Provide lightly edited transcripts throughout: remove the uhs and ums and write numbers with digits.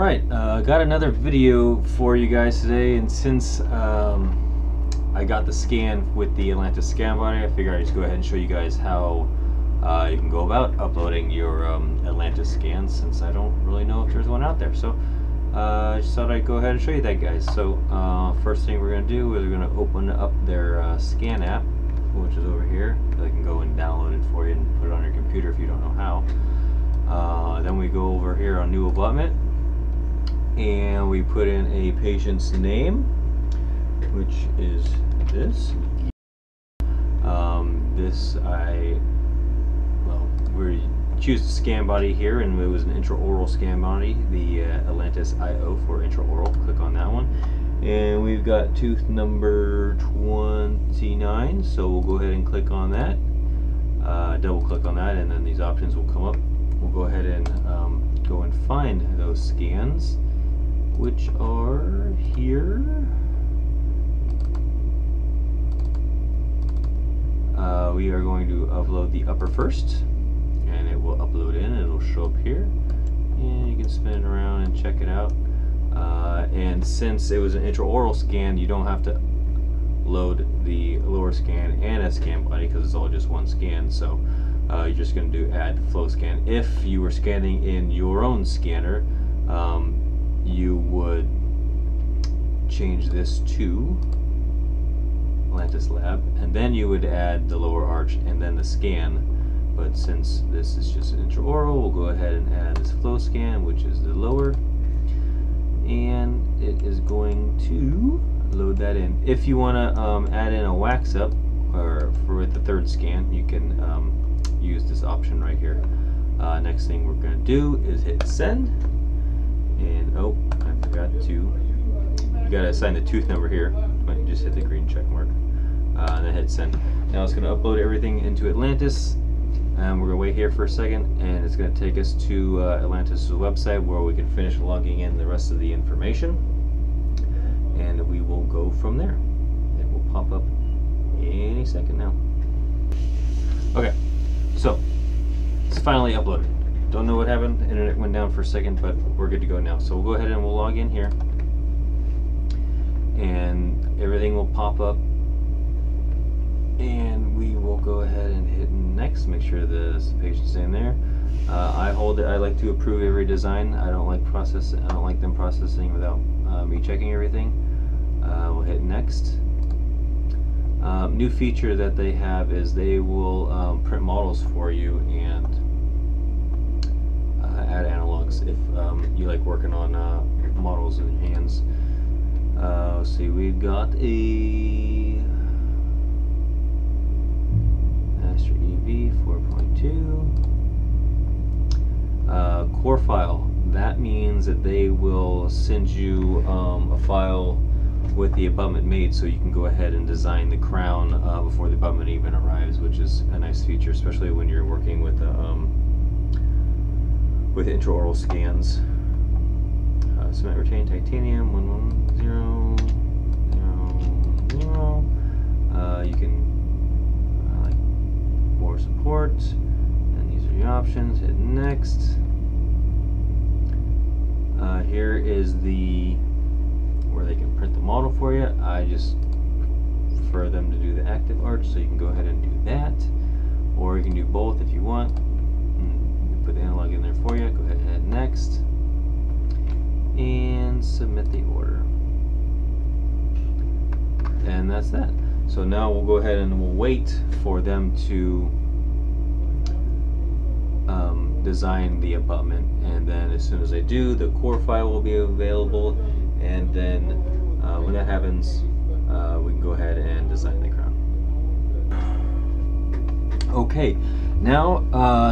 Alright, got another video for you guys today, and since I got the scan with the Atlantis scan body, I figured I'd just go ahead and show you guys how you can go about uploading your Atlantis scans, since I don't really know if there's one out there. So I just thought I'd go ahead and show you that, guys. So first thing we're going to do is we're going to open up their scan app, which is over here. I can go and download it for you and put it on your computer if you don't know how. Then we go over here on new abutment and we put in a patient's name, which is this. We choose the scan body here, and it was an intraoral scan body, the Atlantis IO for intraoral. Click on that one, and we've got tooth number 29, so we'll go ahead and click on that, double click on that, and then these options will come up. We'll go ahead and go and find those scans, which are here. We are going to upload the upper first, and it will upload in. It'll show up here, and you can spin it around and check it out. And since it was an intraoral scan, you don't have to load the lower scan and a scan body because it's all just one scan. So you're just going to do add flow scan. If you were scanning in your own scanner, you would change this to Atlantis Lab, and then you would add the lower arch and then the scan. But since this is just an intraoral, we'll go ahead and add this flow scan, which is the lower, and it is going to load that in. If you want to add in a wax up or for the third scan, you can use this option right here. Next thing we're going to do is hit send, and oh, I forgot to, you got to assign the tooth number here. Might just hit the green check mark, and then hit send. Now it's going to upload everything into Atlantis, and we're going to wait here for a second, and it's going to take us to Atlantis' website where we can finish logging in the rest of the information, and we will go from there. It will pop up any second now. Okay, so it's finally uploaded. Don't know what happened, internet went down for a second, but we're good to go now. So we'll go ahead and we'll log in here, and everything will pop up, and we will go ahead and hit next. Make sure the patient's in there. I like to approve every design. I don't like them processing without me checking everything. We'll hit next. New feature that they have is they will print models for you and add analogs if you like working on models in your hands. Let's see, we've got a Master EV 4.2 core file. That means that they will send you a file with the abutment made, so you can go ahead and design the crown before the abutment even arrives, which is a nice feature, especially when you're working with intraoral scans. Cement retained titanium 11000. You can like more support, and these are your options. Hit next. Here is the where they can print the model for you. I just prefer them to do the active arch, so you can go ahead and do that, or you can do both if you want. And put the analog in there for you. Go ahead and hit next, and submit the order. And that's that. So now we'll go ahead and we'll wait for them to design the abutment, and then as soon as they do, the core file will be available. And then when that happens, we can go ahead and design the crown. Okay, now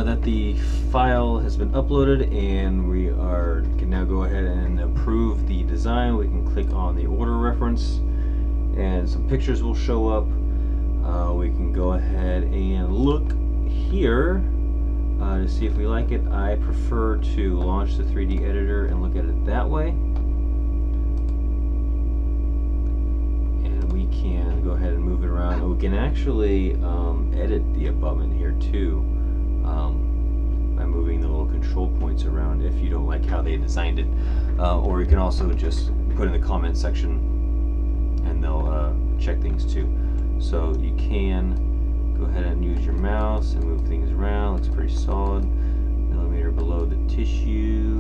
that the file has been uploaded and we can now go ahead and approve the design, we can click on the order reference, and some pictures will show up. We can go ahead and look here to see if we like it. I prefer to launch the 3D editor and look at it that way. Can go ahead and move it around, and we can actually edit the abutment here too by moving the little control control points around if you don't like how they designed it, or you can also just put in the comment section and they'll check things too. So you can go ahead and use your mouse and move things around. Looks pretty solid. Millimeter below the tissue.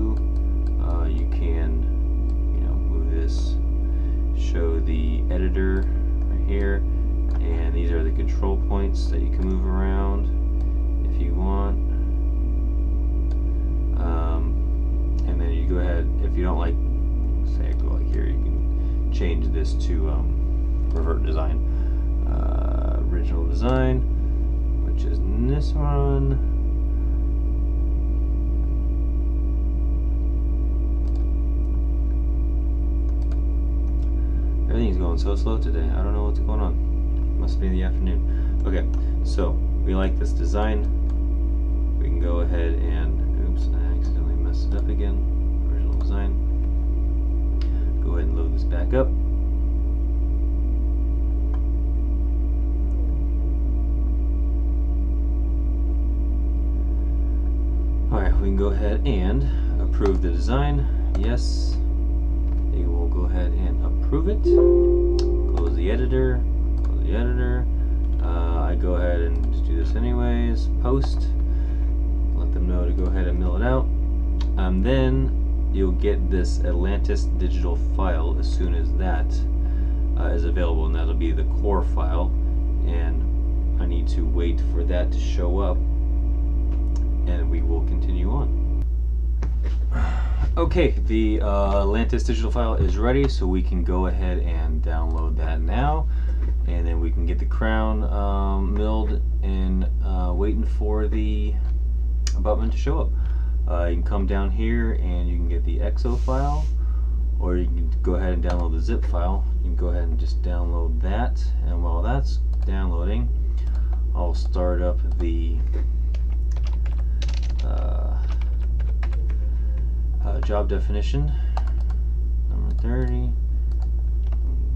You can, you know, move this, show the editor right here, and these are the control points that you can move around if you want. And then you go ahead, if you don't like, say I go like here, you can change this to revert design, original design, which is this one. Everything's going so slow today. I don't know what's going on. Must be the afternoon. Okay, so we like this design. We can go ahead and, oops, I accidentally messed it up again. Original design. Go ahead and load this back up. Alright, we can go ahead and approve the design. Yes. We'll go ahead and approve it. Close the editor. Close the editor. I go ahead and just do this anyways. Post. Let them know to go ahead and mill it out. Then you'll get this Atlantis digital file as soon as that is available, and that'll be the core file. And I need to wait for that to show up, and we will continue on. Okay, the Atlantis digital file is ready, so we can go ahead and download that now, and then we can get the crown milled and waiting for the abutment to show up. You can come down here and you can get the EXO file, or you can go ahead and download the zip file. You can go ahead and just download that, and while that's downloading, I'll start up the job definition number 30.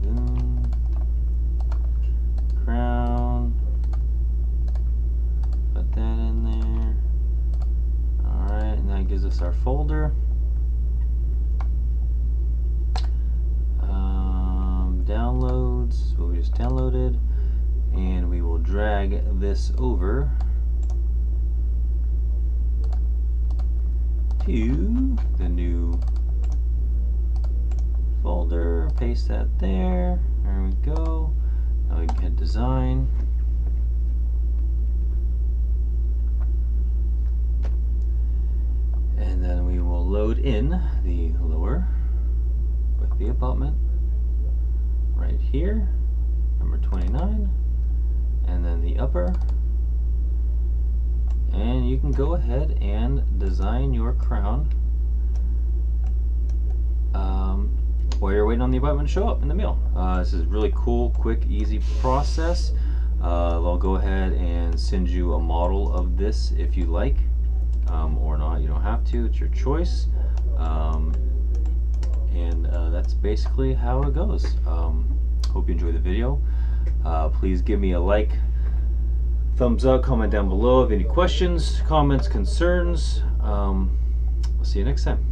Boom. Crown. Put that in there. All right, and that gives us our folder. Downloads. What we just downloaded, and we will drag this over to the new folder, paste that there, there we go. Now we can hit design. And then we will load in the lower with the abutment right here, number 29, and then the upper. And you can go ahead and design your crown while you're waiting on the abutment to show up in the mail. This is a really cool, quick, easy process. I'll go ahead and send you a model of this if you like, or not. You don't have to, it's your choice. That's basically how it goes. Hope you enjoy the video. Please give me a like, thumbs up, comment down below of any questions, comments, concerns. We'll see you next time.